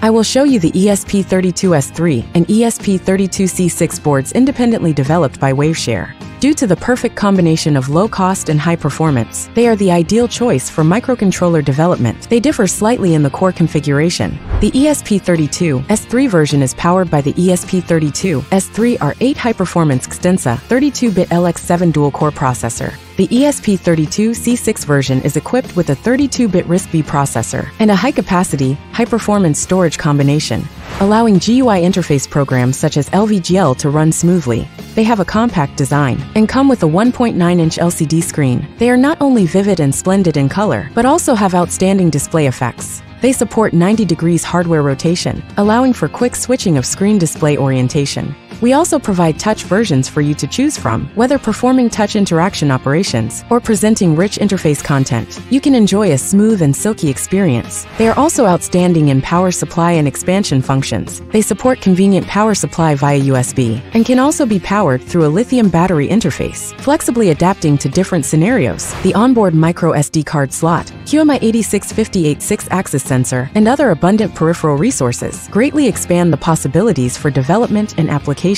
I will show you the ESP32-S3 and ESP32-C6 boards independently developed by Waveshare. Due to the perfect combination of low cost and high performance, they are the ideal choice for microcontroller development. They differ slightly in the core configuration. The ESP32-S3 version is powered by the ESP32-S3R8 high-performance Xtensa 32-bit LX7 dual-core processor. The ESP32-C6 version is equipped with a 32-bit RISC-V processor and a high-capacity, high-performance storage combination, allowing GUI interface programs such as LVGL to run smoothly. They have a compact design and come with a 1.9-inch LCD screen. They are not only vivid and splendid in color, but also have outstanding display effects. They support 90 degrees hardware rotation, allowing for quick switching of screen display orientation. We also provide touch versions for you to choose from. Whether performing touch interaction operations or presenting rich interface content, you can enjoy a smooth and silky experience. They are also outstanding in power supply and expansion functions. They support convenient power supply via USB and can also be powered through a lithium battery interface, flexibly adapting to different scenarios. The onboard micro SD card slot, QMI 8658 6-axis sensor, and other abundant peripheral resources greatly expand the possibilities for development and application.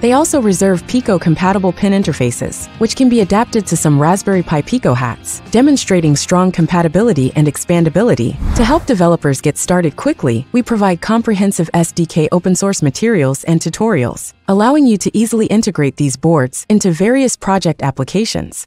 They also reserve Pico-compatible pin interfaces, which can be adapted to some Raspberry Pi Pico hats, demonstrating strong compatibility and expandability. To help developers get started quickly, we provide comprehensive SDK open-source materials and tutorials, allowing you to easily integrate these boards into various project applications.